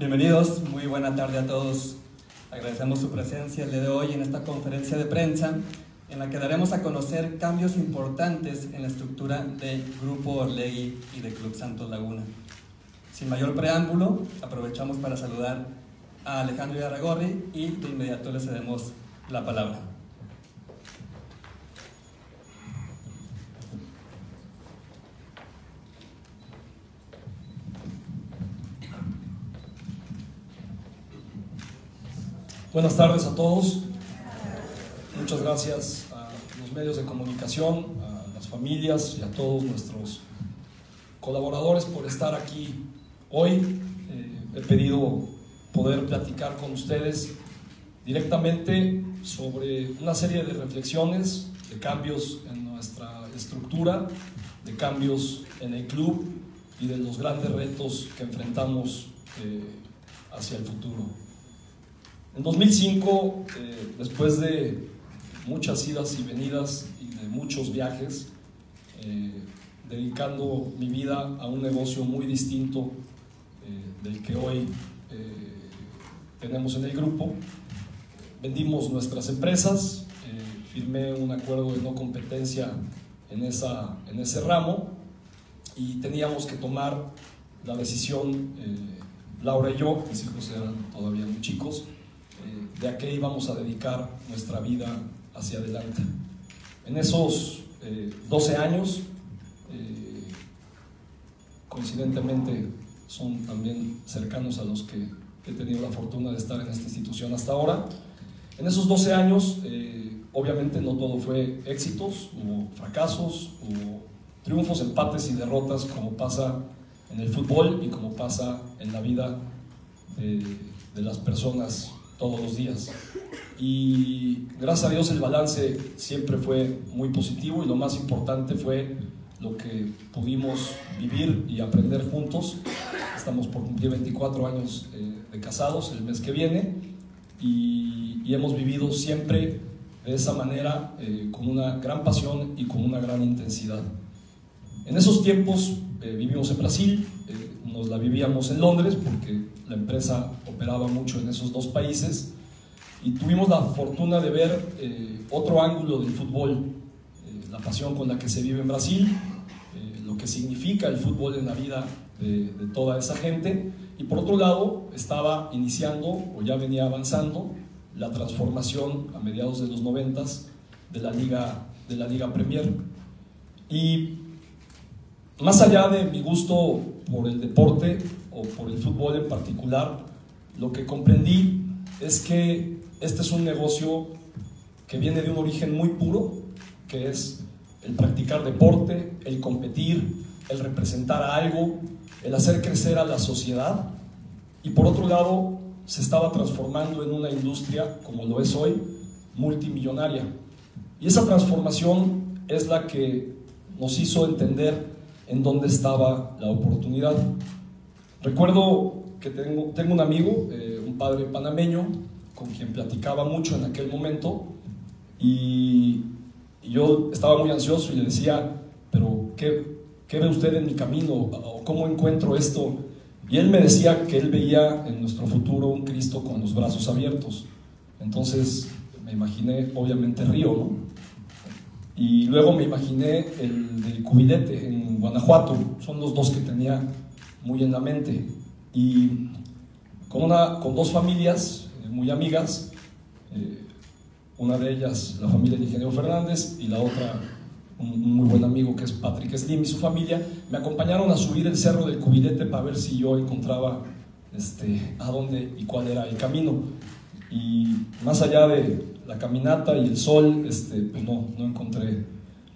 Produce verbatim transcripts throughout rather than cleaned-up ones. Bienvenidos, muy buena tarde a todos. Agradecemos su presencia el día de hoy en esta conferencia de prensa en la que daremos a conocer cambios importantes en la estructura del Grupo Orlegi y del Club Santos Laguna. Sin mayor preámbulo, aprovechamos para saludar a Alejandro Irarragorri y de inmediato le cedemos la palabra. Buenas tardes a todos, muchas gracias a los medios de comunicación, a las familias y a todos nuestros colaboradores por estar aquí hoy. Eh, he pedido poder platicar con ustedes directamente sobre una serie de reflexiones, de cambios en nuestra estructura, de cambios en el club y de los grandes retos que enfrentamos eh, hacia el futuro. En dos mil cinco, eh, después de muchas idas y venidas y de muchos viajes, eh, dedicando mi vida a un negocio muy distinto eh, del que hoy eh, tenemos en el grupo, vendimos nuestras empresas, eh, firmé un acuerdo de no competencia en, esa, en ese ramo y teníamos que tomar la decisión, eh, Laura y yo, mis hijos eran todavía muy chicos, de a qué íbamos a dedicar nuestra vida hacia adelante. En esos eh, doce años, eh, coincidentemente son también cercanos a los que he tenido la fortuna de estar en esta institución hasta ahora, en esos doce años eh, obviamente no todo fue éxitos, hubo fracasos, hubo triunfos, empates y derrotas, como pasa en el fútbol y como pasa en la vida de, de las personas todos los días. Y gracias a Dios el balance siempre fue muy positivo y lo más importante fue lo que pudimos vivir y aprender juntos. Estamos por cumplir veinticuatro años eh, de casados el mes que viene y, y hemos vivido siempre de esa manera eh, con una gran pasión y con una gran intensidad. En esos tiempos eh, vivimos en Brasil, eh, nos la vivíamos en Londres porque la empresa operaba mucho en esos dos países y tuvimos la fortuna de ver eh, otro ángulo del fútbol, eh, la pasión con la que se vive en Brasil, eh, lo que significa el fútbol en la vida de, de toda esa gente, y por otro lado estaba iniciando o ya venía avanzando la transformación a mediados de los noventas de la Liga, de la Liga Premier. Y más allá de mi gusto por el deporte o por el fútbol en particular, lo que comprendí es que este es un negocio que viene de un origen muy puro, que es el practicar deporte, el competir, el representar a algo, el hacer crecer a la sociedad, y por otro lado se estaba transformando en una industria, como lo es hoy, multimillonaria. Y esa transformación es la que nos hizo entender en dónde estaba la oportunidad. Recuerdo que tengo, tengo un amigo, eh, un padre panameño, con quien platicaba mucho en aquel momento, y, y yo estaba muy ansioso y le decía, pero ¿qué, qué ve usted en mi camino? ¿O cómo encuentro esto? Y él me decía que él veía en nuestro futuro un Cristo con los brazos abiertos. Entonces me imaginé, obviamente, Río, ¿no? Y luego me imaginé el del cubilete en Guanajuato, son los dos que tenía muy en la mente, y con, una, con dos familias muy amigas, eh, una de ellas la familia del ingeniero Fernández y la otra un muy buen amigo que es Patrick Slim y su familia, me acompañaron a subir el cerro del cubilete para ver si yo encontraba este, a dónde y cuál era el camino, y más allá de la caminata y el sol, este, pues no, no encontré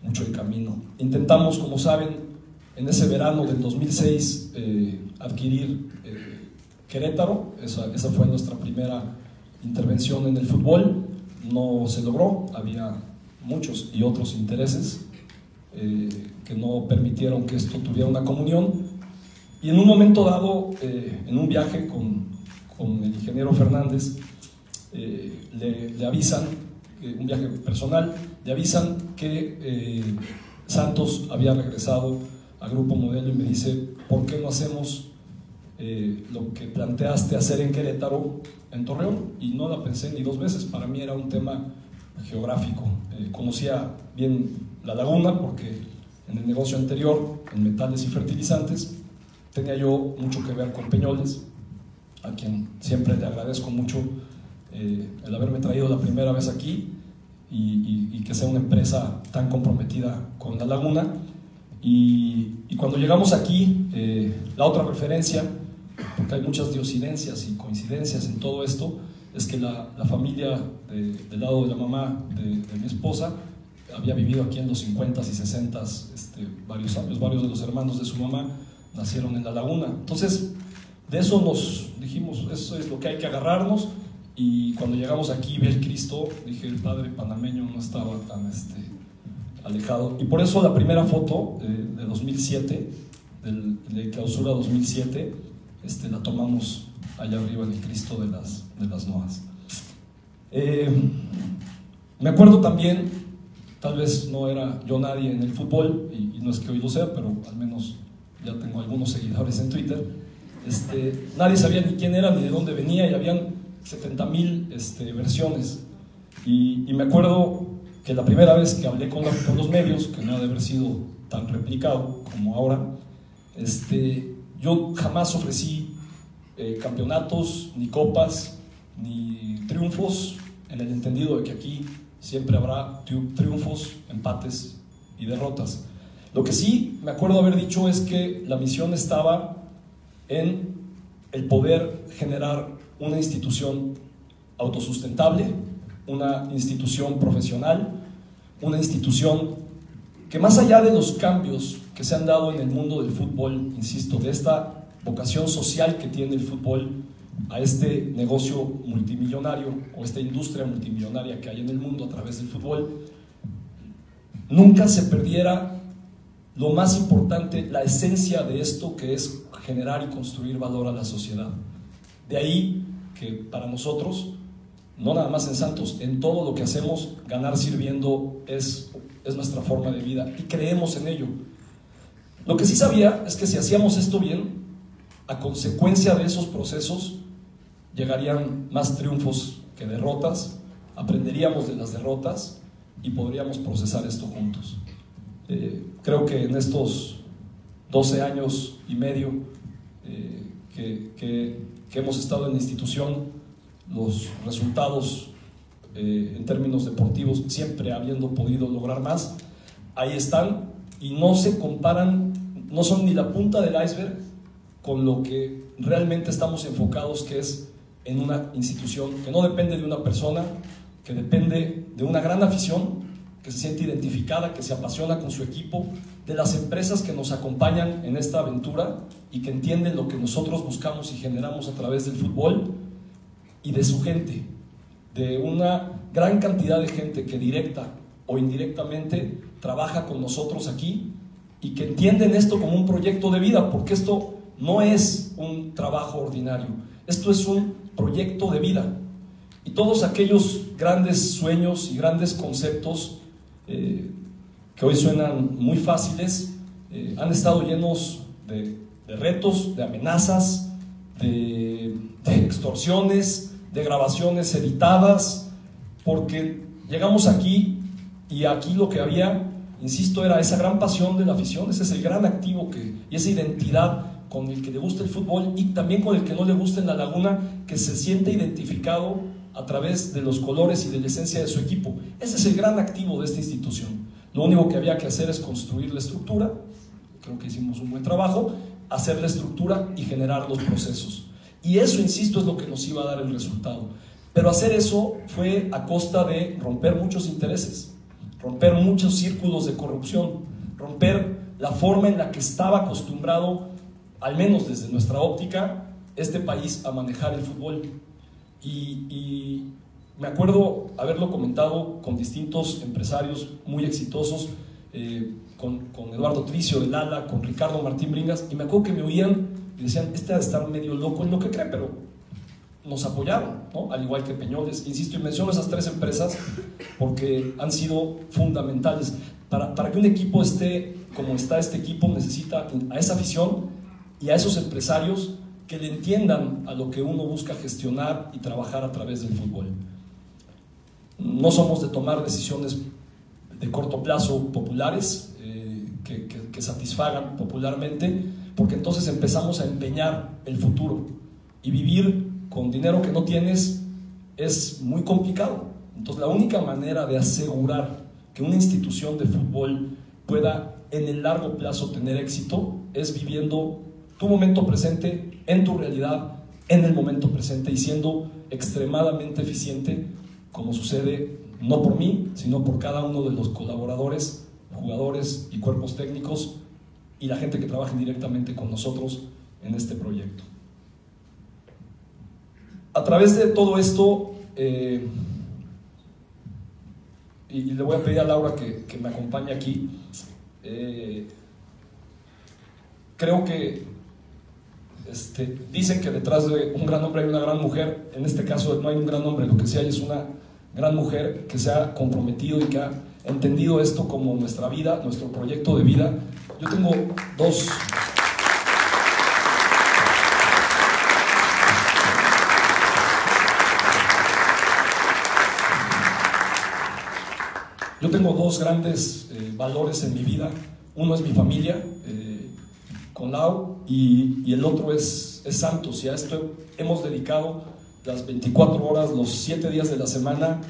mucho el camino. Intentamos, como saben, en ese verano del dos mil seis eh, adquirir eh, Querétaro, esa, esa fue nuestra primera intervención en el fútbol, no se logró, había muchos y otros intereses eh, que no permitieron que esto tuviera una comunión, y en un momento dado, eh, en un viaje con, con el ingeniero Fernández, eh, le, le avisan, eh, un viaje personal, le avisan que eh, Santos había regresado al Grupo Modelo y me dice, ¿por qué no hacemos eh, lo que planteaste hacer en Querétaro, en Torreón, y no la pensé ni dos veces. Para mí era un tema geográfico. Eh, conocía bien la laguna porque en el negocio anterior, en metales y fertilizantes, tenía yo mucho que ver con Peñoles, a quien siempre le agradezco mucho eh, el haberme traído la primera vez aquí y, y, y que sea una empresa tan comprometida con la laguna. Y, y cuando llegamos aquí, eh, la otra referencia, porque hay muchas diosidencias y coincidencias en todo esto, es que la, la familia de, del lado de la mamá de, de mi esposa había vivido aquí en los cincuentas y sesentas, este, varios años. Varios de los hermanos de su mamá nacieron en la laguna. Entonces, de eso nos dijimos, eso es lo que hay que agarrarnos. Y cuando llegamos aquí, vi el Cristo, dije, el padre panameño no estaba tan este, alejado. Y por eso la primera foto eh, de dos mil siete, del, de clausura dos mil siete, este, la tomamos allá arriba en el Cristo de las, de las Noas. Eh, me acuerdo también, tal vez no era yo nadie en el fútbol, y, y no es que hoy lo sea, pero al menos ya tengo algunos seguidores en Twitter. Este, nadie sabía ni quién era ni de dónde venía, y habían setenta mil este, versiones. Y, y me acuerdo que la primera vez que hablé con, la, con los medios, que no ha de haber sido tan replicado como ahora, este, yo jamás ofrecí eh, campeonatos, ni copas, ni triunfos, en el entendido de que aquí siempre habrá triunfos, empates y derrotas. Lo que sí me acuerdo haber dicho es que la misión estaba en el poder generar una institución autosustentable, una institución profesional, una institución que, más allá de los cambios que se han dado en el mundo del fútbol, insisto, de esta vocación social que tiene el fútbol a este negocio multimillonario o esta industria multimillonaria que hay en el mundo a través del fútbol, nunca se perdiera lo más importante, la esencia de esto, que es generar y construir valor a la sociedad. De ahí que para nosotros, no nada más en Santos, en todo lo que hacemos, ganar sirviendo es, es nuestra forma de vida, y creemos en ello. Lo que sí sabía es que si hacíamos esto bien, a consecuencia de esos procesos, llegarían más triunfos que derrotas, aprenderíamos de las derrotas y podríamos procesar esto juntos. Eh, creo que en estos doce años y medio eh, que, que, que hemos estado en la institución, los resultados eh, en términos deportivos, siempre habiendo podido lograr más, ahí están, y no se comparan, no son ni la punta del iceberg con lo que realmente estamos enfocados, que es en una institución que no depende de una persona, que depende de una gran afición que se siente identificada, que se apasiona con su equipo, de las empresas que nos acompañan en esta aventura y que entienden lo que nosotros buscamos y generamos a través del fútbol, y de su gente, de una gran cantidad de gente que directa o indirectamente trabaja con nosotros aquí y que entienden esto como un proyecto de vida, porque esto no es un trabajo ordinario, esto es un proyecto de vida. Y todos aquellos grandes sueños y grandes conceptos Eh, que hoy suenan muy fáciles, eh, han estado llenos de, de retos, de amenazas, de, de extorsiones, de grabaciones editadas, porque llegamos aquí y aquí lo que había, insisto, era esa gran pasión de la afición, ese es el gran activo que, y esa identidad con el que le gusta el fútbol y también con el que no le gusta en la laguna, que se siente identificado a través de los colores y de la esencia de su equipo. Ese es el gran activo de esta institución. Lo único que había que hacer es construir la estructura, creo que hicimos un buen trabajo, hacer la estructura y generar los procesos. Y eso, insisto, es lo que nos iba a dar el resultado. Pero hacer eso fue a costa de romper muchos intereses, romper muchos círculos de corrupción, romper la forma en la que estaba acostumbrado, al menos desde nuestra óptica, este país a manejar el fútbol. Y, y me acuerdo haberlo comentado con distintos empresarios muy exitosos, eh, con, con Eduardo Tricio del Ala, con Ricardo Martín Bringas, y me acuerdo que me oían y decían, este ha de estar medio loco en lo que cree, pero nos apoyaron, ¿no? Al igual que Peñoles, insisto, y menciono esas tres empresas porque han sido fundamentales. Para, para que un equipo esté como está este equipo, necesita a esa afición y a esos empresarios que le entiendan a lo que uno busca gestionar y trabajar a través del fútbol. No somos de tomar decisiones de corto plazo populares, eh, que, que, que satisfagan popularmente, porque entonces empezamos a empeñar el futuro, y vivir con dinero que no tienes es muy complicado. Entonces la única manera de asegurar que una institución de fútbol pueda en el largo plazo tener éxito es viviendo tu momento presente, en tu realidad, en el momento presente, y siendo extremadamente eficiente, como sucede no por mí, sino por cada uno de los colaboradores, jugadores y cuerpos técnicos y la gente que trabaja directamente con nosotros en este proyecto. A través de todo esto, eh, y le voy a pedir a Laura que, que me acompañe aquí, eh, creo que este, dicen que detrás de un gran hombre hay una gran mujer. En este caso no hay un gran hombre, lo que sí hay es una gran mujer que se ha comprometido y que ha entendido esto como nuestra vida, nuestro proyecto de vida. Yo tengo dos... Yo tengo dos grandes eh, valores en mi vida. Uno es mi familia, eh, con Lau, y, y el otro es, es Santos. Y a esto hemos dedicado las veinticuatro horas, los siete días de la semana,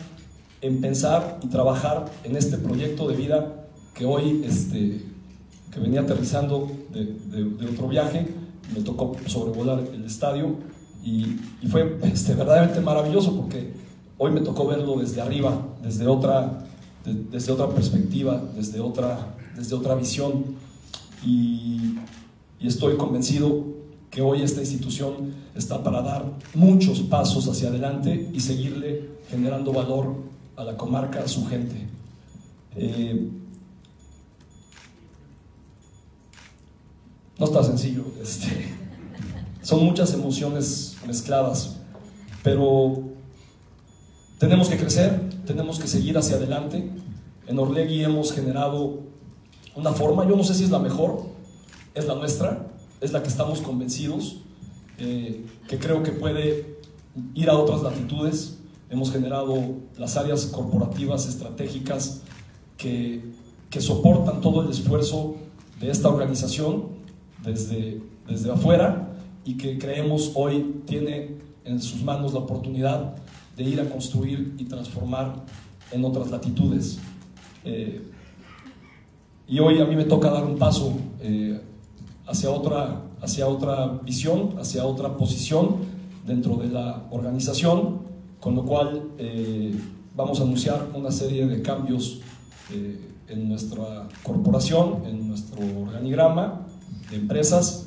en pensar y trabajar en este proyecto de vida que hoy, este, que venía aterrizando de, de, de otro viaje, me tocó sobrevolar el estadio, y, y fue este, verdaderamente maravilloso, porque hoy me tocó verlo desde arriba, desde otra... desde otra perspectiva, desde otra, desde otra visión, y, y estoy convencido que hoy esta institución está para dar muchos pasos hacia adelante y seguirle generando valor a la comarca, a su gente. Eh, no está sencillo, este, son muchas emociones mezcladas, pero tenemos que crecer, tenemos que seguir hacia adelante. En Orlegi hemos generado una forma, yo no sé si es la mejor, es la nuestra, es la que estamos convencidos, eh, que creo que puede ir a otras latitudes. Hemos generado las áreas corporativas estratégicas que, que soportan todo el esfuerzo de esta organización desde, desde afuera, y que creemos hoy tiene en sus manos la oportunidad de ir a construir y transformar en otras latitudes. Eh, y hoy a mí me toca dar un paso eh, hacia, otra, hacia otra visión, hacia otra posición dentro de la organización, con lo cual eh, vamos a anunciar una serie de cambios eh, en nuestra corporación, en nuestro organigrama de empresas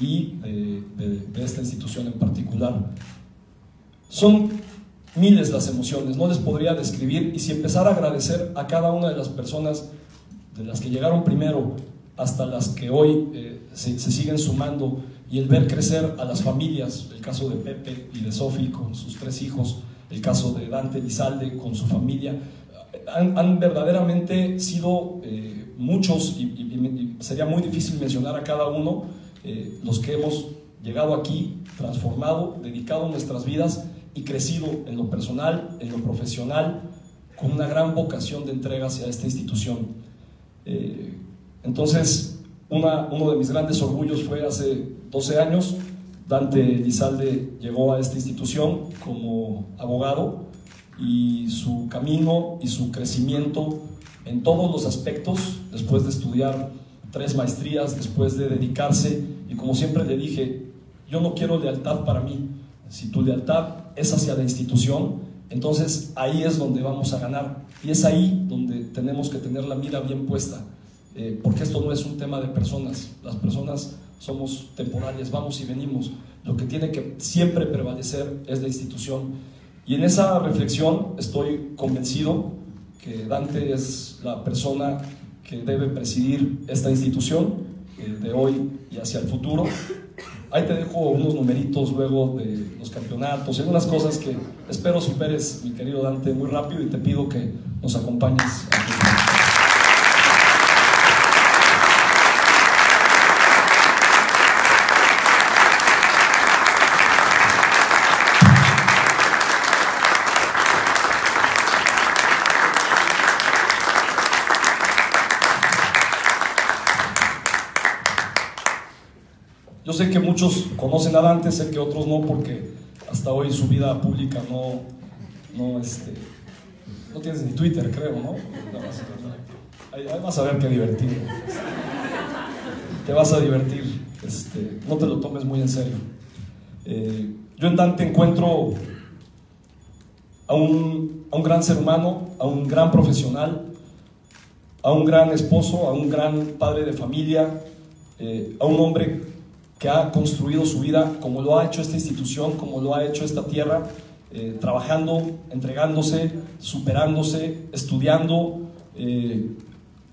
y eh, de, de esta institución en particular. Son miles las emociones, no les podría describir, y si empezar a agradecer a cada una de las personas, de las que llegaron primero hasta las que hoy eh, se, se siguen sumando, y el ver crecer a las familias, el caso de Pepe y de Sofía con sus tres hijos, el caso de Dante Elizalde con su familia, han, han verdaderamente sido eh, muchos, y, y, y sería muy difícil mencionar a cada uno, eh, los que hemos llegado aquí, transformado, dedicado nuestras vidas, y crecido en lo personal, en lo profesional, con una gran vocación de entrega hacia esta institución. Eh, entonces, una, uno de mis grandes orgullos fue hace doce años, Dante Elizalde llegó a esta institución como abogado, y su camino y su crecimiento en todos los aspectos, después de estudiar tres maestrías, después de dedicarse, y como siempre le dije, yo no quiero lealtad para mí, si tu lealtad es hacia la institución, entonces ahí es donde vamos a ganar, y es ahí donde tenemos que tener la mira bien puesta, eh, porque esto no es un tema de personas, las personas somos temporales, vamos y venimos, lo que tiene que siempre prevalecer es la institución, y en esa reflexión estoy convencido que Dante es la persona que debe presidir esta institución eh, de hoy y hacia el futuro. Ahí te dejo unos numeritos luego de los campeonatos, hay unas cosas que espero superes, mi querido Dante, muy rápido, y te pido que nos acompañes. Yo sé que muchos conocen a Dante, sé que otros no, porque hasta hoy su vida pública no, no, este, no tienes ni Twitter, creo, ¿no? Ahí vas a ver qué divertido. Te vas a divertir, este, no te lo tomes muy en serio. Eh, yo en Dante encuentro a un, a un gran ser humano, a un gran profesional, a un gran esposo, a un gran padre de familia, eh, a un hombre que ha construido su vida como lo ha hecho esta institución, como lo ha hecho esta tierra, eh, trabajando, entregándose, superándose, estudiando, eh,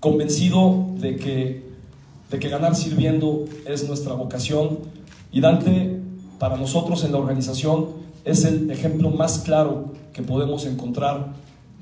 convencido de que, de que ganar sirviendo es nuestra vocación. Y Dante, para nosotros en la organización, es el ejemplo más claro que podemos encontrar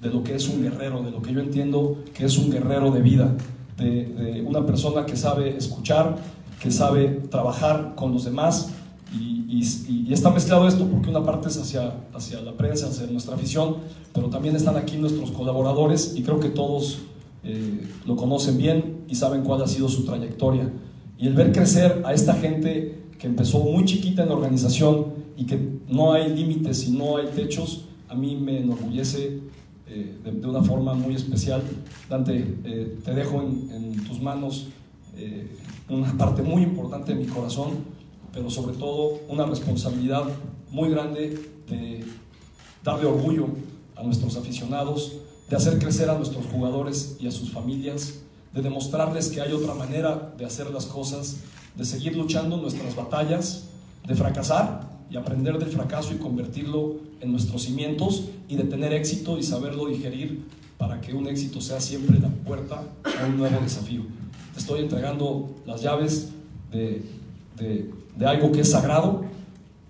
de lo que es un guerrero, de lo que yo entiendo que es un guerrero de vida, de, de una persona que sabe escuchar, que sabe trabajar con los demás, y, y, y está mezclado esto porque una parte es hacia, hacia la prensa, hacia nuestra afición, pero también están aquí nuestros colaboradores y creo que todos eh, lo conocen bien y saben cuál ha sido su trayectoria. Y el ver crecer a esta gente que empezó muy chiquita en la organización y que no hay límites y no hay techos, a mí me enorgullece eh, de, de una forma muy especial. Dante, eh, te dejo en, en tus manos eh, una parte muy importante de mi corazón, pero sobre todo una responsabilidad muy grande de darle orgullo a nuestros aficionados, de hacer crecer a nuestros jugadores y a sus familias, de demostrarles que hay otra manera de hacer las cosas, de seguir luchando nuestras batallas, de fracasar y aprender del fracaso y convertirlo en nuestros cimientos, y de tener éxito y saberlo digerir para que un éxito sea siempre la puerta a un nuevo desafío. Estoy entregando las llaves de, de, de algo que es sagrado,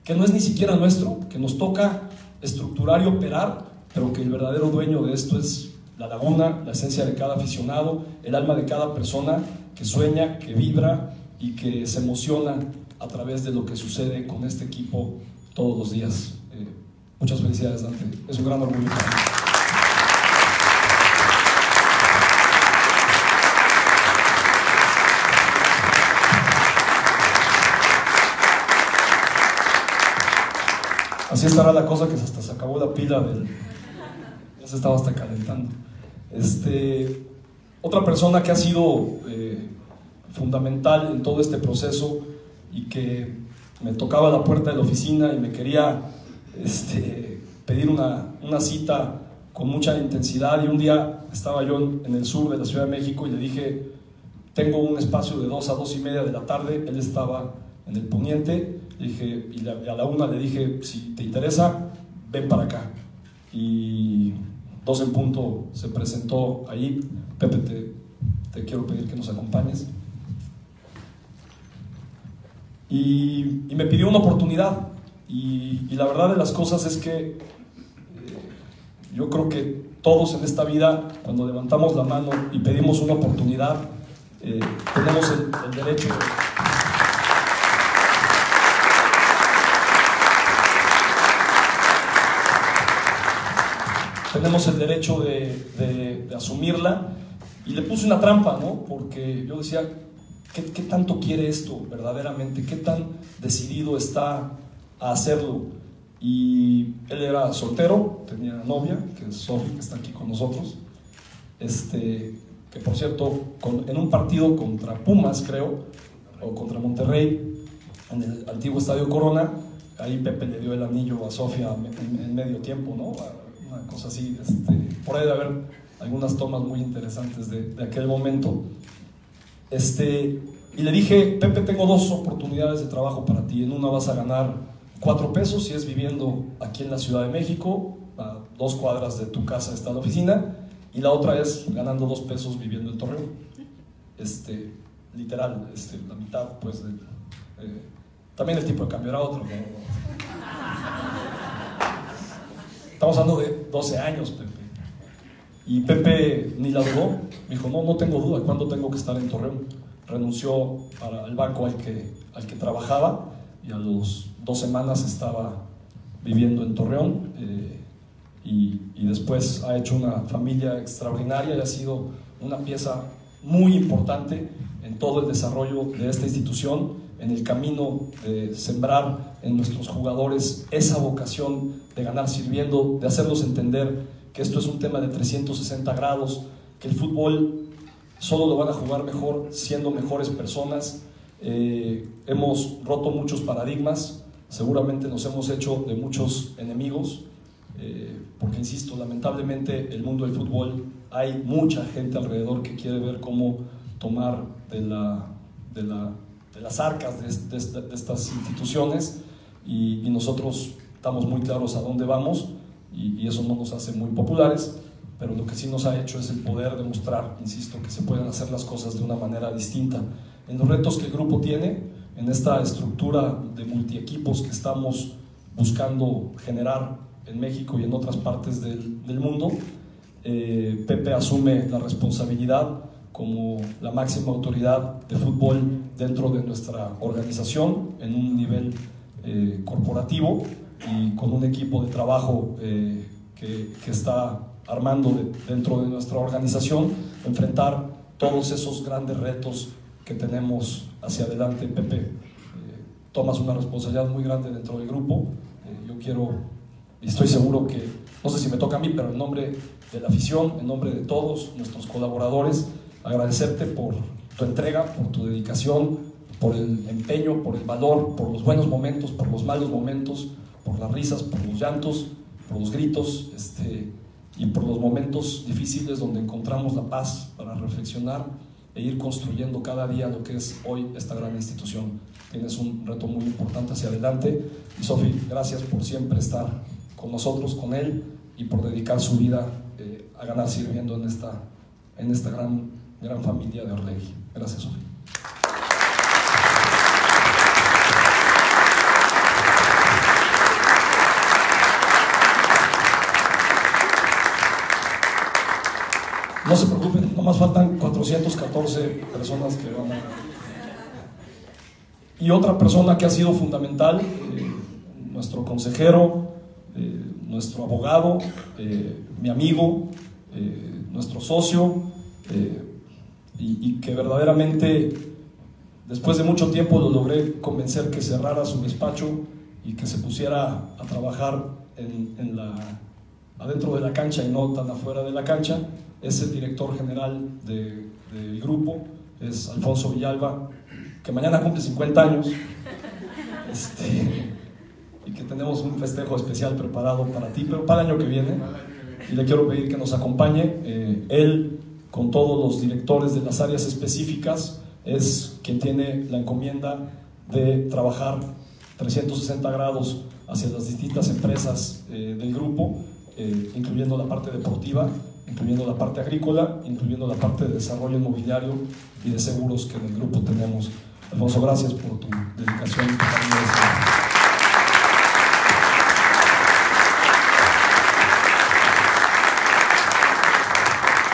que no es ni siquiera nuestro, que nos toca estructurar y operar, pero que el verdadero dueño de esto es la laguna, la esencia de cada aficionado, el alma de cada persona que sueña, que vibra y que se emociona a través de lo que sucede con este equipo todos los días. Eh, muchas felicidades, Dante. Es un gran orgullo. Así estará la cosa, que hasta se acabó la pila del... ya se estaba hasta calentando. Este, otra persona que ha sido eh, fundamental en todo este proceso y que me tocaba la puerta de la oficina y me quería este, pedir una, una cita con mucha intensidad, y un día estaba yo en el sur de la Ciudad de México y le dije, tengo un espacio de dos a dos y media de la tarde, él estaba en el poniente. Dije, y a la una le dije, si te interesa, ven para acá. Y dos en punto se presentó ahí. Pepe, te, te quiero pedir que nos acompañes. Y, y me pidió una oportunidad. Y, y la verdad de las cosas es que eh, yo creo que todos en esta vida, cuando levantamos la mano y pedimos una oportunidad, eh, tenemos el, el derecho... tenemos el derecho de, de, de asumirla, y le puse una trampa, ¿no? Porque yo decía, ¿qué, qué tanto quiere esto verdaderamente? ¿Qué tan decidido está a hacerlo? Y él era soltero, tenía novia, que es Sofía, que está aquí con nosotros, este, que por cierto, con, en un partido contra Pumas, creo, o contra Monterrey, en el antiguo Estadio Corona, ahí Pepe le dio el anillo a Sofía en, en medio tiempo, ¿no? Una cosa así, este, por ahí de haber algunas tomas muy interesantes de, de aquel momento. Este, y le dije, Pepe, tengo dos oportunidades de trabajo para ti. En una vas a ganar cuatro pesos si es viviendo aquí en la Ciudad de México, a dos cuadras de tu casa está la oficina, y la otra es ganando dos pesos viviendo en Torreón. Este, literal, este, la mitad, pues. De, eh, también el tipo de cambio era otro, ¿no? Estamos hablando de doce años, Pepe. Y Pepe ni la dudó. Me dijo, no, no tengo duda, ¿cuándo tengo que estar en Torreón? Renunció para el banco al que, al que trabajaba, y a los dos semanas estaba viviendo en Torreón. Eh, y, y después ha hecho una familia extraordinaria y ha sido una pieza muy importante en todo el desarrollo de esta institución. en el camino de sembrar en nuestros jugadores esa vocación de ganar sirviendo, de hacerlos entender que esto es un tema de trescientos sesenta grados, que el fútbol solo lo van a jugar mejor siendo mejores personas. Eh, hemos roto muchos paradigmas, seguramente nos hemos hecho de muchos enemigos, eh, porque insisto, lamentablemente el mundo del fútbol hay mucha gente alrededor que quiere ver cómo tomar de la... De la de las arcas de, de, de estas instituciones y, y nosotros estamos muy claros a dónde vamos y, y eso no nos hace muy populares, pero lo que sí nos ha hecho es el poder demostrar, insisto, que se pueden hacer las cosas de una manera distinta. En los retos que el grupo tiene, en esta estructura de multiequipos que estamos buscando generar en México y en otras partes del, del mundo, eh, Pepe asume la responsabilidad como la máxima autoridad de fútbol dentro de nuestra organización, en un nivel eh, corporativo y con un equipo de trabajo eh, que, que está armando de, dentro de nuestra organización, enfrentar todos esos grandes retos que tenemos hacia adelante. Pepe, eh, tomas una responsabilidad muy grande dentro del grupo. Eh, yo quiero, y estoy seguro que, no sé si me toca a mí, pero en nombre de la afición, en nombre de todos nuestros colaboradores, agradecerte por tu entrega, por tu dedicación, por el empeño, por el valor, por los buenos momentos, por los malos momentos, por las risas, por los llantos, por los gritos, este, y por los momentos difíciles donde encontramos la paz para reflexionar e ir construyendo cada día lo que es hoy esta gran institución. Tienes un reto muy importante hacia adelante y Sofía, gracias por siempre estar con nosotros, con él, y por dedicar su vida eh, a ganar sirviendo en esta, en esta gran gran familia de Orlegi. Gracias, Sofía. No se preocupen, nomás faltan cuatrocientas catorce personas que van a... Y otra persona que ha sido fundamental, eh, nuestro consejero, eh, nuestro abogado, eh, mi amigo, eh, nuestro socio, eh, Y, y que verdaderamente después de mucho tiempo lo logré convencer que cerrara su despacho y que se pusiera a trabajar en, en la, adentro de la cancha y no tan afuera de la cancha. Es el director general de, del grupo, es Alfonso Villalba, que mañana cumple cincuenta años, este, y que tenemos un festejo especial preparado para ti, pero para el año que viene, y le quiero pedir que nos acompañe. eh, él con todos los directores de las áreas específicas, es quien tiene la encomienda de trabajar trescientos sesenta grados hacia las distintas empresas eh, del grupo, eh, incluyendo la parte deportiva, incluyendo la parte agrícola, incluyendo la parte de desarrollo inmobiliario y de seguros que en el grupo tenemos. Alfonso, gracias por tu dedicación.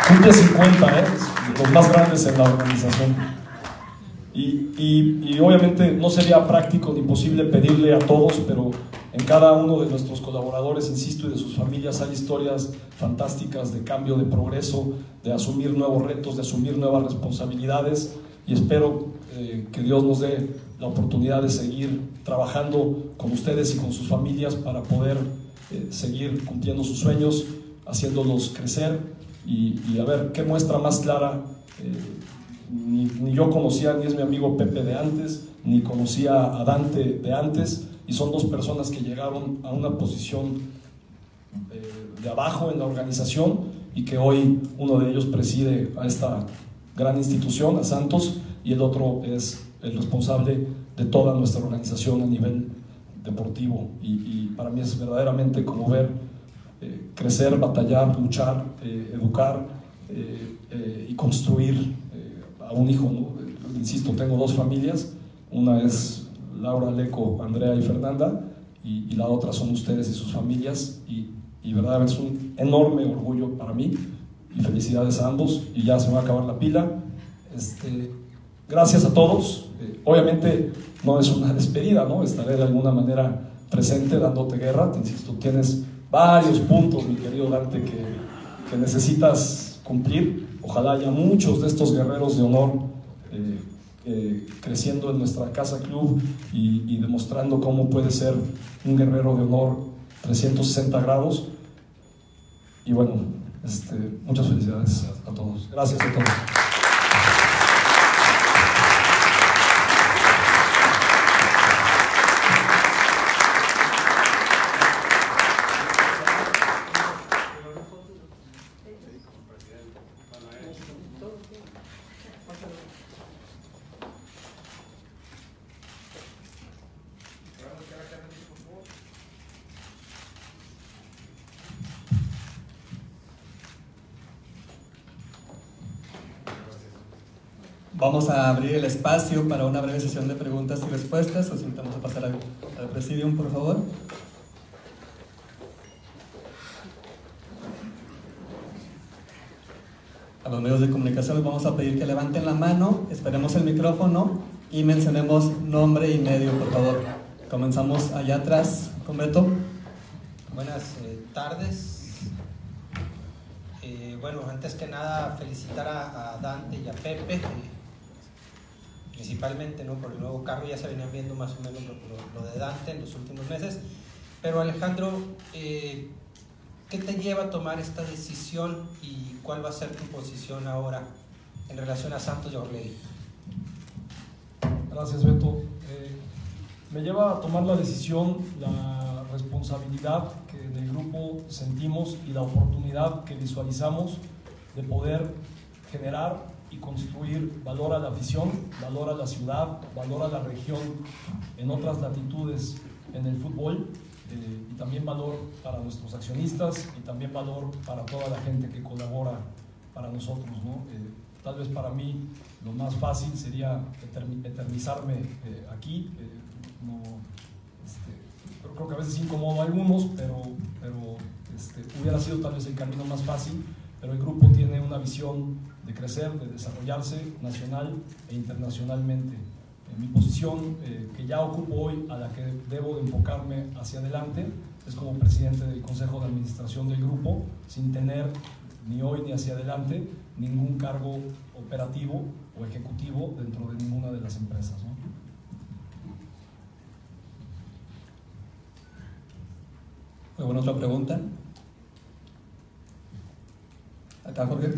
Cumple cincuenta, ¿eh? Los más grandes en la organización. Y, y, y obviamente no sería práctico ni posible pedirle a todos, pero en cada uno de nuestros colaboradores, insisto, y de sus familias hay historias fantásticas de cambio, de progreso, de asumir nuevos retos, de asumir nuevas responsabilidades. Y espero eh, que Dios nos dé la oportunidad de seguir trabajando con ustedes y con sus familias para poder eh, seguir cumpliendo sus sueños, haciéndolos crecer. Y, y a ver, ¿qué muestra más clara? Eh, ni, ni yo conocía, ni es mi amigo Pepe de antes, ni conocía a Dante de antes, y son dos personas que llegaron a una posición eh, de abajo en la organización y que hoy uno de ellos preside a esta gran institución, a Santos, y el otro es el responsable de toda nuestra organización a nivel deportivo. Y, y para mí es verdaderamente como ver Eh, crecer, batallar, luchar, eh, educar eh, eh, y construir eh, a un hijo, ¿no? Insisto, tengo dos familias, una es Laura, Leco, Andrea y Fernanda, y, y la otra son ustedes y sus familias, y, y verdaderamente es un enorme orgullo para mí, y felicidades a ambos, y ya se me va a acabar la pila. Este, gracias a todos, eh, obviamente no es una despedida, ¿no? Estaré de alguna manera presente dándote guerra, te insisto, tienes varios puntos, mi querido Dante, que, que necesitas cumplir. Ojalá haya muchos de estos guerreros de honor eh, eh, creciendo en nuestra casa club y, y demostrando cómo puede ser un guerrero de honor trescientos sesenta grados. Y bueno, este, muchas felicidades a todos. Gracias a todos. Vamos a abrir el espacio para una breve sesión de preguntas y respuestas. Os invitamos a pasar al, al presidium, por favor. A los medios de comunicación les vamos a pedir que levanten la mano, esperemos el micrófono y mencionemos nombre y medio, por favor. Comenzamos allá atrás con Beto. Buenas eh, tardes. Eh, bueno, antes que nada, felicitar a, a Dante y a Pepe. Principalmente, ¿no?, por el nuevo cargo. Ya se venían viendo más o menos lo, lo, lo de Dante en los últimos meses. Pero Alejandro, eh, ¿qué te lleva a tomar esta decisión y cuál va a ser tu posición ahora en relación a Santos y Orlegi? Gracias, Beto. Eh, me lleva a tomar la decisión la responsabilidad que en el grupo sentimos y la oportunidad que visualizamos de poder generar y construir valor a la afición, valor a la ciudad, valor a la región en otras latitudes en el fútbol, eh, y también valor para nuestros accionistas y también valor para toda la gente que colabora para nosotros, ¿no? Eh, tal vez para mí lo más fácil sería eternizarme eh, aquí, eh, no, este, pero creo que a veces incomodo a algunos, pero, pero este, hubiera sido tal vez el camino más fácil, pero el grupo tiene una visión de crecer, de desarrollarse nacional e internacionalmente. En mi posición eh, que ya ocupo hoy, a la que debo de enfocarme hacia adelante, es como presidente del Consejo de Administración del grupo, sin tener ni hoy ni hacia adelante ningún cargo operativo o ejecutivo dentro de ninguna de las empresas, ¿no? ¿Alguna otra pregunta? Acá, Jorge.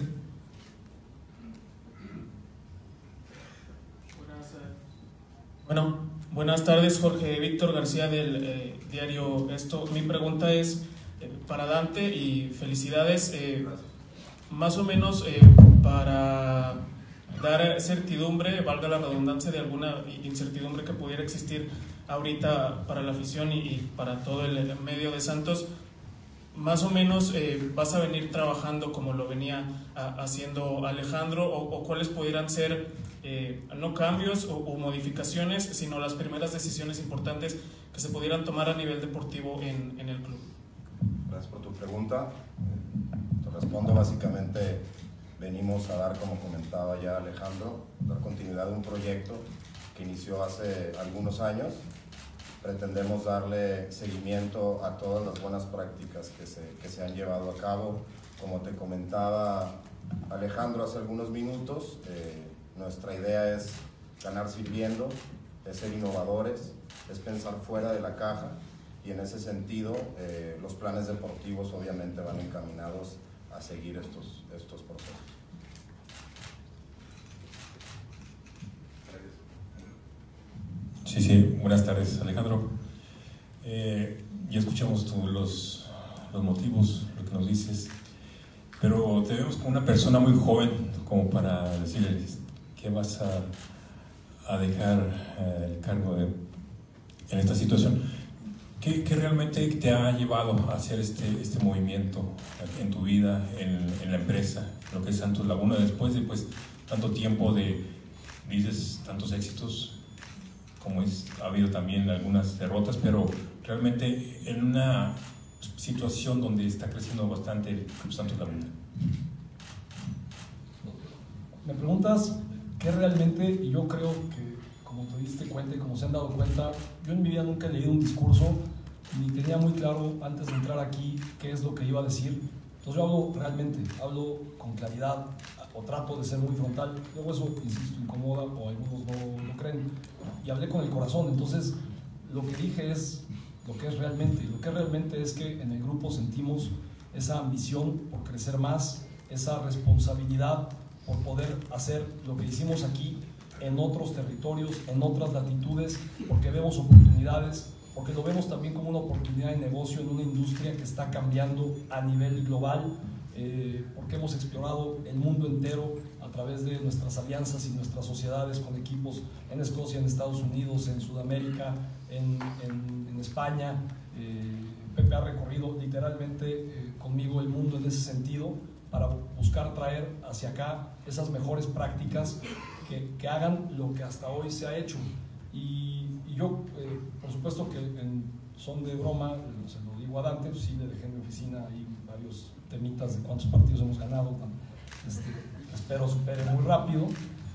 Bueno, buenas tardes, Jorge Víctor García del eh, diario Esto. Mi pregunta es eh, para Dante y felicidades. Eh, más o menos eh, para dar certidumbre, valga la redundancia, de alguna incertidumbre que pudiera existir ahorita para la afición y, y para todo el, el medio de Santos, más o menos eh, vas a venir trabajando como lo venía a, haciendo Alejandro, o, o cuáles pudieran ser... Eh, no cambios o, o modificaciones, sino las primeras decisiones importantes que se pudieran tomar a nivel deportivo en, en el club. Gracias por tu pregunta. Eh, te respondo básicamente, venimos a dar, como comentaba ya Alejandro, dar continuidad a un proyecto que inició hace algunos años. Pretendemos darle seguimiento a todas las buenas prácticas que se, que se han llevado a cabo. Como te comentaba Alejandro hace algunos minutos, eh, nuestra idea es ganar sirviendo, es ser innovadores, es pensar fuera de la caja, y en ese sentido eh, los planes deportivos obviamente van encaminados a seguir estos, estos procesos. Sí, sí, buenas tardes, Alejandro. Eh, ya escuchamos tú los, los motivos, lo que nos dices, pero te vemos como una persona muy joven como para decirles que vas a, a dejar eh, el cargo de, en esta situación. ¿Qué, qué realmente te ha llevado a hacer este, este movimiento en tu vida, en, en la empresa, lo que es Santos Laguna, después de pues, tanto tiempo de, dices, tantos éxitos, como es, ha habido también algunas derrotas, pero realmente en una situación donde está creciendo bastante el Club Santos Laguna? Me preguntas que realmente, y yo creo que como te diste cuenta y como se han dado cuenta, yo en mi vida nunca he leído un discurso ni tenía muy claro antes de entrar aquí qué es lo que iba a decir. Entonces yo hablo realmente, hablo con claridad. o trato de ser muy frontal, luego eso, insisto, incomoda o algunos no lo creen, y hablé con el corazón. Entonces lo que dije es lo que es realmente, y lo que realmente es que en el grupo sentimos esa ambición por crecer más, esa responsabilidad por poder hacer lo que hicimos aquí en otros territorios, en otras latitudes, porque vemos oportunidades, porque lo vemos también como una oportunidad de negocio en una industria que está cambiando a nivel global, eh, porque hemos explorado el mundo entero a través de nuestras alianzas y nuestras sociedades con equipos en Escocia, en Estados Unidos, en Sudamérica, en, en, en España. eh, Pepe ha recorrido literalmente eh, conmigo el mundo en ese sentido, para buscar traer hacia acá esas mejores prácticas que, que hagan lo que hasta hoy se ha hecho. Y, y yo, eh, por supuesto que en son de broma, se lo digo a Dante, pues sí le dejé en mi oficina ahí varios temitas de cuántos partidos hemos ganado, este, espero supere muy rápido,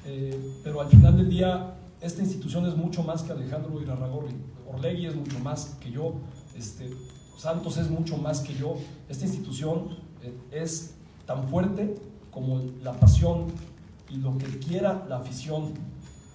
eh, pero al final del día esta institución es mucho más que Alejandro Irarragorri, Orlegi es mucho más que yo, este, Santos es mucho más que yo, esta institución eh, es tan fuerte como la pasión y lo que quiera la afición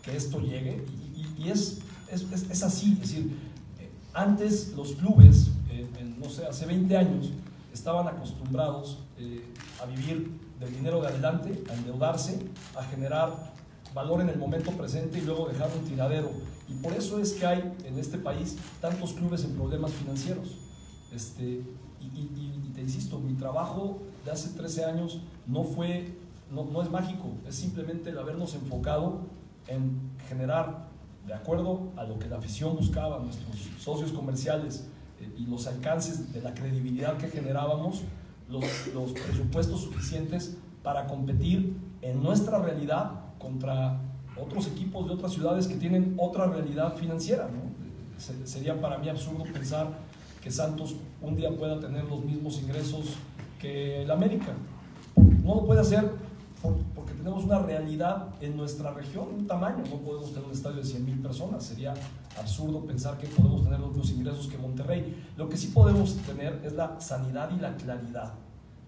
que esto llegue, y, y, y es, es, es, es así. Es decir, eh, antes los clubes, eh, en, no sé, hace veinte años, estaban acostumbrados eh, a vivir del dinero de adelante, a endeudarse, a generar valor en el momento presente y luego dejar un tiradero, y por eso es que hay en este país tantos clubes en problemas financieros. Este, y, y, y te insisto, mi trabajo de hace trece años no fue, no, no es mágico, es simplemente el habernos enfocado en generar, de acuerdo a lo que la afición buscaba, nuestros socios comerciales eh, y los alcances de la credibilidad que generábamos, los, los presupuestos suficientes para competir en nuestra realidad contra otros equipos de otras ciudades que tienen otra realidad financiera, ¿no? Se, sería para mí absurdo pensar que Santos un día pueda tener los mismos ingresos que el América. No lo puede hacer porque tenemos una realidad en nuestra región, un tamaño. No podemos tener un estadio de cien mil personas, sería absurdo pensar que podemos tener los mismos ingresos que Monterrey. Lo que sí podemos tener es la sanidad y la claridad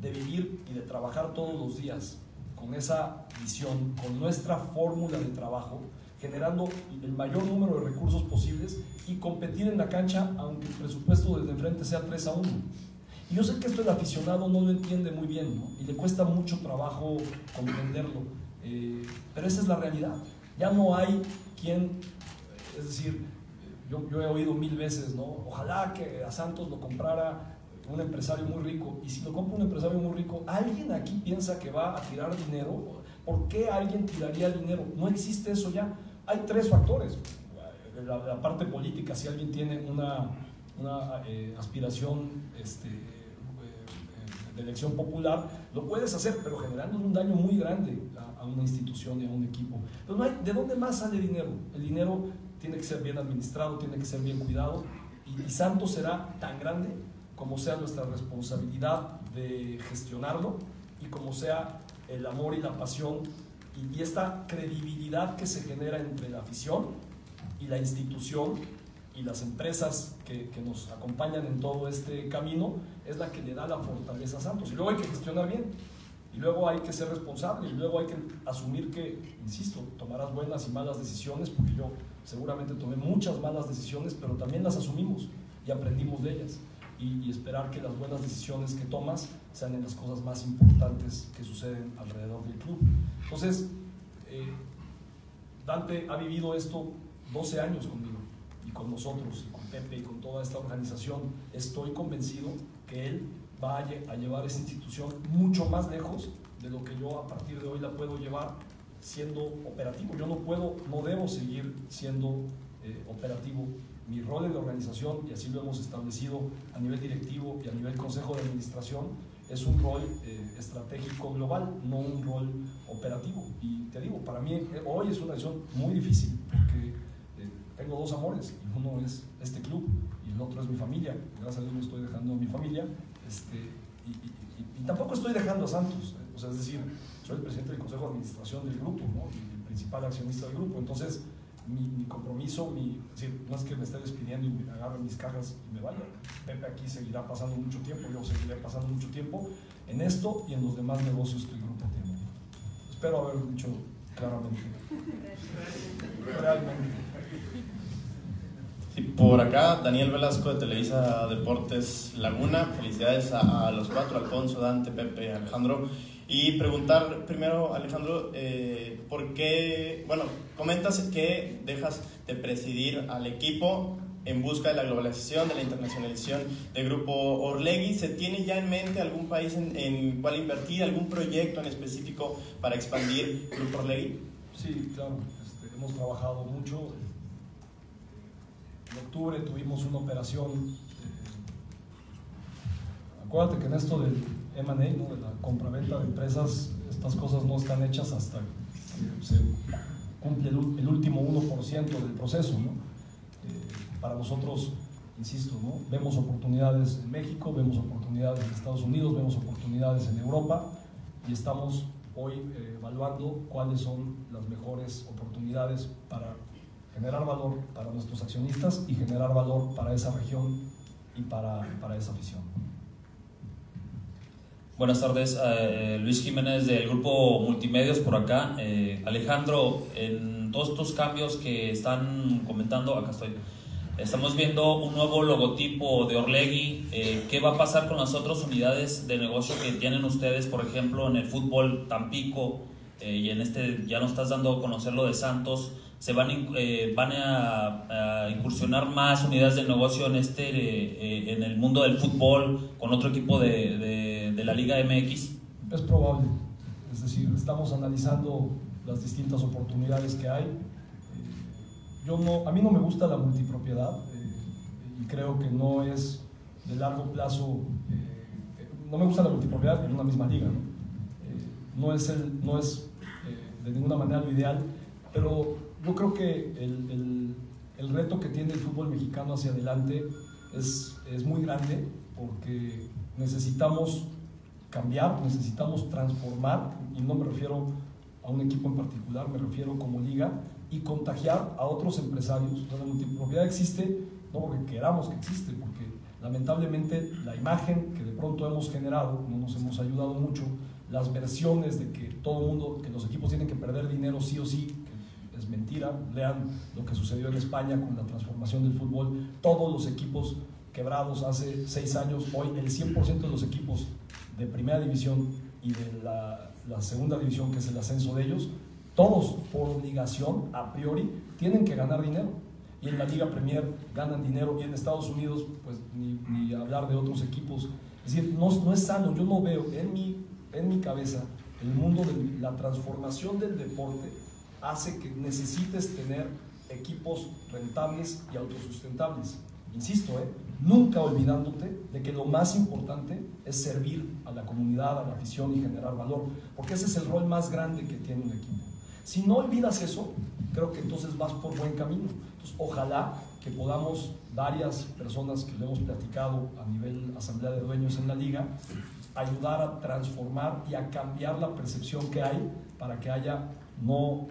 de vivir y de trabajar todos los días con esa visión, con nuestra fórmula de trabajo, generando el mayor número de recursos posibles y competir en la cancha aunque el presupuesto desde enfrente sea tres a uno. Y yo sé que esto el aficionado no lo entiende muy bien, ¿no? Y le cuesta mucho trabajo comprenderlo, eh, pero esa es la realidad. Ya no hay quien, es decir, yo, yo he oído mil veces, ¿no? Ojalá que a Santos lo comprara un empresario muy rico, y si lo compra un empresario muy rico, ¿alguien aquí piensa que va a tirar dinero? ¿Por qué alguien tiraría dinero? No existe eso ya. Hay tres factores. La, la parte política, si alguien tiene una, una eh, aspiración este, eh, eh, de elección popular, lo puedes hacer, pero generando un daño muy grande a, a una institución y a un equipo. Pero no hay, ¿de dónde más sale dinero? El dinero tiene que ser bien administrado, tiene que ser bien cuidado, y, y Santos será tan grande como sea nuestra responsabilidad de gestionarlo, y como sea el amor y la pasión y, y esta credibilidad que se genera entre la afición y la institución y las empresas que, que nos acompañan en todo este camino, es la que le da la fortaleza a Santos. Y luego hay que gestionar bien, y luego hay que ser responsable, y luego hay que asumir que, insisto, tomarás buenas y malas decisiones, porque yo seguramente tomé muchas malas decisiones, pero también las asumimos y aprendimos de ellas. Y, y esperar que las buenas decisiones que tomas sean en las cosas más importantes que suceden alrededor del club. Entonces, eh, Dante ha vivido esto doce años conmigo y con nosotros, y con Pepe y con toda esta organización. Estoy convencido que él va a llevar esa institución mucho más lejos de lo que yo a partir de hoy la puedo llevar siendo operativo. Yo no puedo, no debo seguir siendo eh, operativo. Mi rol en la organización, y así lo hemos establecido a nivel directivo y a nivel consejo de administración, es un rol eh, estratégico global, no un rol operativo. Y te digo, para mí eh, hoy es una decisión muy difícil, porque eh, tengo dos amores, y uno es este club y el otro es mi familia. Gracias a Dios no estoy dejando a mi familia, este, y, y, y, y tampoco estoy dejando a Santos, eh. O sea, es decir, soy el presidente del consejo de administración del grupo, ¿no? Y el principal accionista del grupo. Entonces, Mi, mi compromiso, mi, es decir, no es que me esté despidiendo y me agarre mis cajas y me vaya. Pepe aquí seguirá pasando mucho tiempo, yo seguiré pasando mucho tiempo en esto y en los demás negocios que el grupo tiene. Espero haberlo dicho claramente. Realmente. Sí, por acá, Daniel Velasco de Televisa Deportes Laguna. Felicidades a, a los cuatro, Alfonso, Dante, Pepe, Alejandro. Y preguntar primero, Alejandro, eh, ¿por qué? Bueno, comentas que dejas de presidir al equipo en busca de la globalización, de la internacionalización del Grupo Orlegi. ¿Se tiene ya en mente algún país en, en cual invertir, algún proyecto en específico para expandir Grupo Orlegi? Sí, claro, este, hemos trabajado mucho. En octubre tuvimos una operación. Eh, acuérdate que en esto del eme and a, ¿no?, de la compraventa de empresas, estas cosas no están hechas hasta que se cumple el, el último uno por ciento del proceso, ¿no? Eh, Para nosotros, insisto, ¿no?, vemos oportunidades en México, vemos oportunidades en Estados Unidos, vemos oportunidades en Europa y estamos hoy eh, evaluando cuáles son las mejores oportunidades para generar valor para nuestros accionistas y generar valor para esa región y para, para esa afición. Buenas tardes, eh, Luis Jiménez del Grupo Multimedios por acá. Eh, Alejandro, en todos estos cambios que están comentando, acá estoy. Estamos viendo un nuevo logotipo de Orlegi. Eh, ¿Qué va a pasar con las otras unidades de negocio que tienen ustedes? Por ejemplo, en el fútbol, Tampico, eh, y en este ya nos estás dando a conocer lo de Santos. ¿Se van, eh, van a, a incursionar más unidades de negocio en, este, eh, eh, en el mundo del fútbol con otro equipo de, de, de la Liga eme equis? Es probable. Es decir, estamos analizando las distintas oportunidades que hay. Yo no, a mí no me gusta la multipropiedad eh, y creo que no es de largo plazo. Eh, no me gusta la multipropiedad en una misma liga, ¿no? Eh, no es, el, no es eh, de ninguna manera lo ideal, pero yo creo que el, el, el reto que tiene el fútbol mexicano hacia adelante es, es muy grande, porque necesitamos cambiar, necesitamos transformar, y no me refiero a un equipo en particular, me refiero como liga, y contagiar a otros empresarios. La multipropiedad existe, no porque queramos que existe, porque lamentablemente la imagen que de pronto hemos generado, no nos hemos ayudado mucho, las versiones de que todo el mundo, que los equipos tienen que perder dinero sí o sí, que es mentira. Lean lo que sucedió en España con la transformación del fútbol, todos los equipos quebrados hace seis años, hoy el cien por ciento de los equipos de primera división y de la, la segunda división, que es el ascenso de ellos, todos, por obligación, a priori, tienen que ganar dinero. Y en la Liga Premier ganan dinero, y en Estados Unidos, pues, ni, ni hablar de otros equipos. Es decir, no, no es sano. Yo no veo en mi, en mi cabeza el mundo de la transformación del deporte hace que necesites tener equipos rentables y autosustentables. Insisto, ¿eh? Nunca olvidándote de que lo más importante es servir a la comunidad, a la afición y generar valor, porque ese es el rol más grande que tiene un equipo. Si no olvidas eso, creo que entonces vas por buen camino. Entonces, ojalá que podamos, varias personas que lo hemos platicado a nivel asamblea de dueños en la liga, ayudar a transformar y a cambiar la percepción que hay para que haya, no,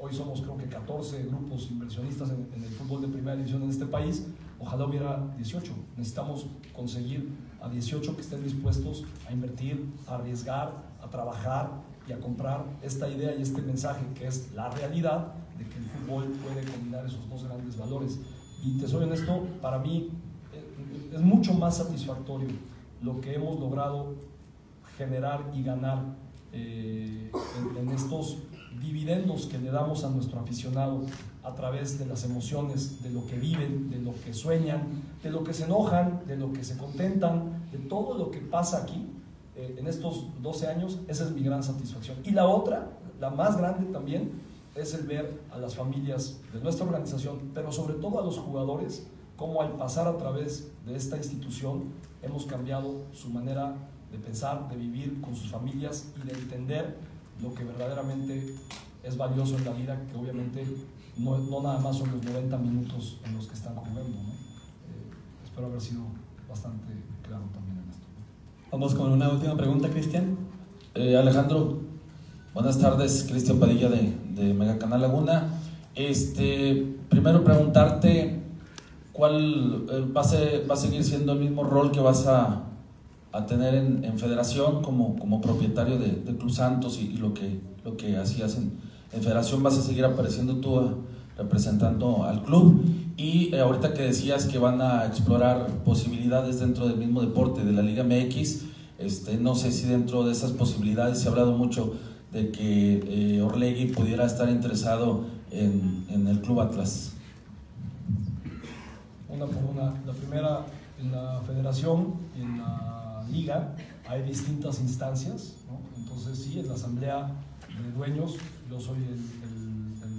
hoy somos creo que catorce grupos inversionistas en, en el fútbol de primera división en este país, ojalá hubiera dieciocho. Necesitamos conseguir a dieciocho que estén dispuestos a invertir, a arriesgar, a trabajar y a comprar esta idea y este mensaje, que es la realidad de que el fútbol puede combinar esos dos grandes valores. Y te soy honesto, para mí es mucho más satisfactorio lo que hemos logrado generar y ganar eh, en, en estos dividendos que le damos a nuestro aficionado a través de las emociones, de lo que viven, de lo que sueñan, de lo que se enojan, de lo que se contentan, de todo lo que pasa aquí. Eh, en estos doce años, esa es mi gran satisfacción. Y la otra, la más grande también, es el ver a las familias de nuestra organización, pero sobre todo a los jugadores, cómo al pasar a través de esta institución hemos cambiado su manera de pensar, de vivir con sus familias y de entender lo que verdaderamente es valioso en la vida, que obviamente no, no nada más son los noventa minutos en los que están jugando, ¿no? Eh, espero haber sido bastante claro también. Vamos con una última pregunta, Cristian. Eh, Alejandro, buenas tardes. Cristian Padilla de, de Megacanal Laguna. Este, primero preguntarte, ¿cuál eh, va, a ser, va a seguir siendo el mismo rol que vas a, a tener en, en Federación como, como propietario de, de Club Santos y, y lo, que, lo que así hacen. En Federación vas a seguir apareciendo tú a, representando al club, y eh, ahorita que decías que van a explorar posibilidades dentro del mismo deporte de la Liga M X, este, no sé si dentro de esas posibilidades se ha hablado mucho de que eh, Orlegi pudiera estar interesado en, en el Club Atlas. Una por una. La primera, en la Federación y en la Liga hay distintas instancias, ¿no? Entonces sí, en la Asamblea de Dueños, yo soy el, el, el,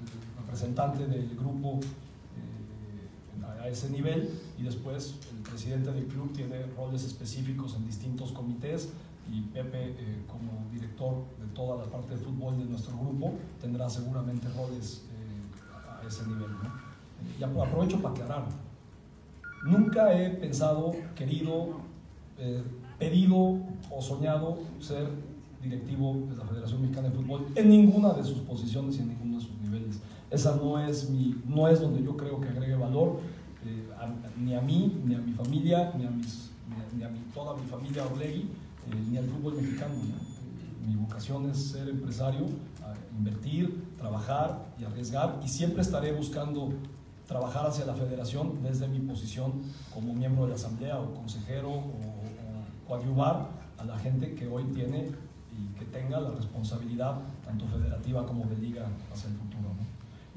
el representante del grupo eh, a ese nivel, y después el presidente del club tiene roles específicos en distintos comités, y Pepe, eh, como director de toda la parte de fútbol de nuestro grupo, tendrá seguramente roles eh, a ese nivel, ¿no? Y aprovecho para aclarar, nunca he pensado, querido, eh, pedido o soñado ser directivo de la Federación Mexicana de Fútbol en ninguna de sus posiciones y en ninguno de sus niveles. Esa no es, mi, no es donde yo creo que agregue valor, eh, a, ni a mí, ni a mi familia, ni a, mis, ni a, ni a mi, toda mi familia Orlegi, eh, ni al fútbol mexicano, ¿no? Mi vocación es ser empresario, invertir, trabajar y arriesgar, y siempre estaré buscando trabajar hacia la federación desde mi posición como miembro de la asamblea o consejero, o, o coadyuvar a la gente que hoy tiene y que tenga la responsabilidad tanto federativa como de liga hacia el futuro, ¿no?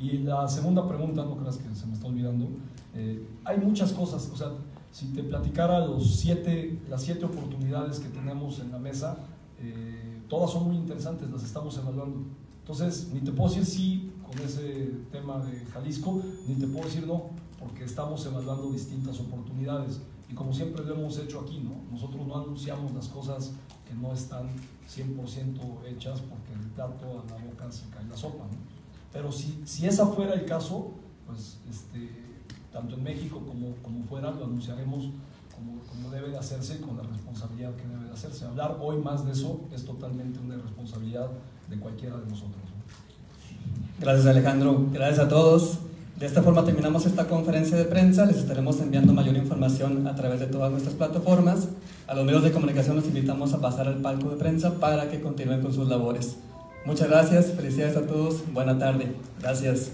Y la segunda pregunta, no creas que se me está olvidando, eh, hay muchas cosas, o sea, si te platicara los siete, las siete oportunidades que tenemos en la mesa, eh, todas son muy interesantes, las estamos evaluando. Entonces, ni te puedo decir sí con ese tema de Jalisco, ni te puedo decir no, porque estamos evaluando distintas oportunidades. Y como siempre lo hemos hecho aquí, ¿no? Nosotros no anunciamos las cosas que no están cien por ciento hechas, porque el plato a la boca se cae la sopa, ¿no? Pero si, si ese fuera el caso, pues este, tanto en México como, como fuera, lo anunciaremos como, como debe de hacerse, con la responsabilidad que debe de hacerse. Hablar hoy más de eso es totalmente una irresponsabilidad de cualquiera de nosotros, ¿no? Gracias, Alejandro, gracias a todos. De esta forma terminamos esta conferencia de prensa. Les estaremos enviando mayor información a través de todas nuestras plataformas. A los medios de comunicación los invitamos a pasar al palco de prensa para que continúen con sus labores. Muchas gracias, felicidades a todos, buena tarde, gracias.